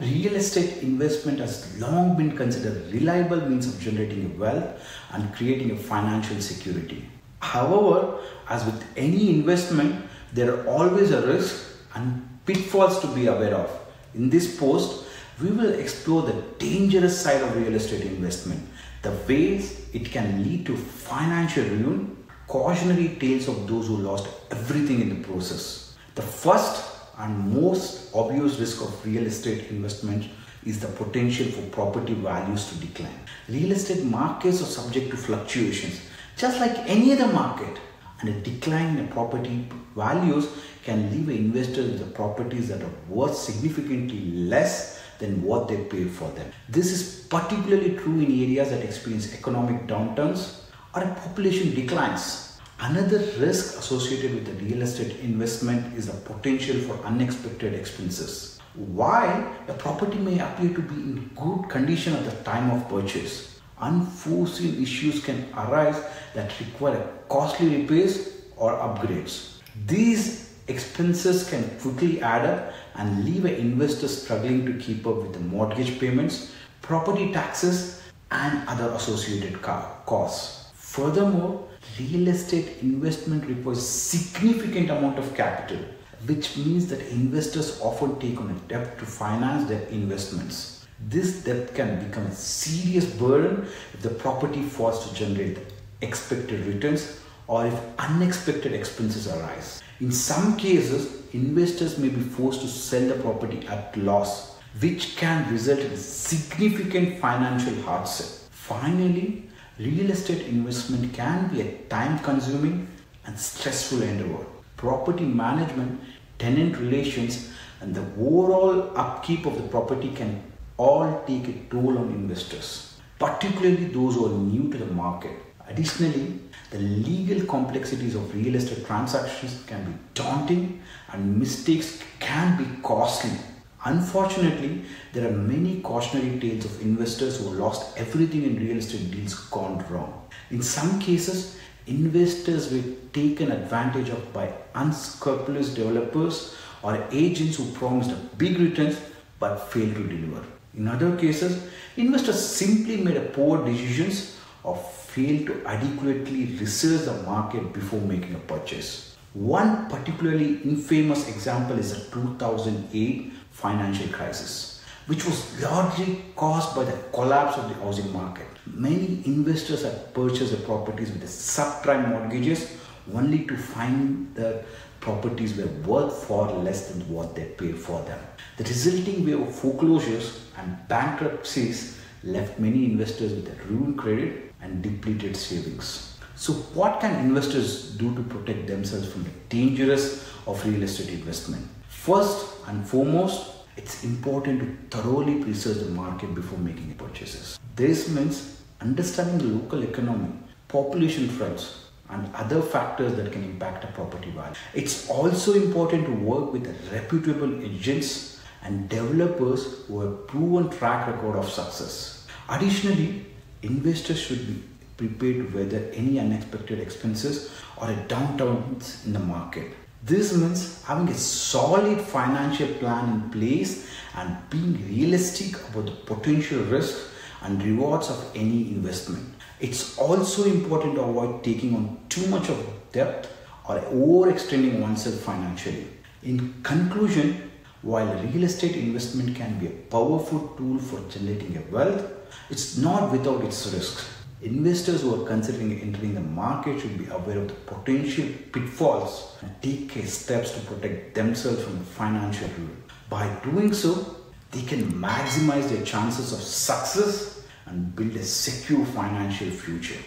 Real estate investment has long been considered a reliable means of generating wealth and creating a financial security. However, as with any investment, there are always a risk and pitfalls to be aware of. In this post, we will explore the dangerous side of real estate investment, the ways it can lead to financial ruin, cautionary tales of those who lost everything in the process. The first and most obvious risk of real estate investment is the potential for property values to decline. Real estate markets are subject to fluctuations, just like any other market, and a decline in property values can leave investors with the properties that are worth significantly less than what they paid for them. This is particularly true in areas that experience economic downturns or population declines. Another risk associated with the real estate investment is the potential for unexpected expenses. While a property may appear to be in good condition at the time of purchase, unforeseen issues can arise that require costly repairs or upgrades. These expenses can quickly add up and leave an investor struggling to keep up with the mortgage payments, property taxes, and other associated costs. Furthermore, real estate investment requires significant amount of capital, which means that investors often take on a debt to finance their investments. This debt can become a serious burden if the property fails to generate the expected returns or if unexpected expenses arise. In some cases, investors may be forced to sell the property at loss, which can result in significant financial hardship. Finally, real estate investment can be a time-consuming and stressful endeavor. Property management, tenant relations, and the overall upkeep of the property can all take a toll on investors, particularly those who are new to the market. Additionally, the legal complexities of real estate transactions can be daunting and mistakes can be costly. Unfortunately, there are many cautionary tales of investors who lost everything in real estate deals gone wrong. In some cases, investors were taken advantage of by unscrupulous developers or agents who promised big returns but failed to deliver. In other cases, investors simply made poor decisions or failed to adequately research the market before making a purchase. One particularly infamous example is the 2008 financial crisis, which was largely caused by the collapse of the housing market. Many investors had purchased the properties with the subprime mortgages only to find the properties were worth far less than what they paid for them. The resulting wave of foreclosures and bankruptcies left many investors with a ruined credit and depleted savings. So what can investors do to protect themselves from the dangers of real estate investment? First and foremost, it's important to thoroughly research the market before making purchases. This means understanding the local economy, population trends, and other factors that can impact a property value. It's also important to work with reputable agents and developers who have a proven track record of success. Additionally, investors should be prepared to weather any unexpected expenses or a downturn in the market. This means having a solid financial plan in place and being realistic about the potential risks and rewards of any investment. It's also important to avoid taking on too much of debt or overextending oneself financially. In conclusion, while real estate investment can be a powerful tool for generating wealth, it's not without its risks. Investors who are considering entering the market should be aware of the potential pitfalls and take steps to protect themselves from financial ruin. By doing so, they can maximize their chances of success and build a secure financial future.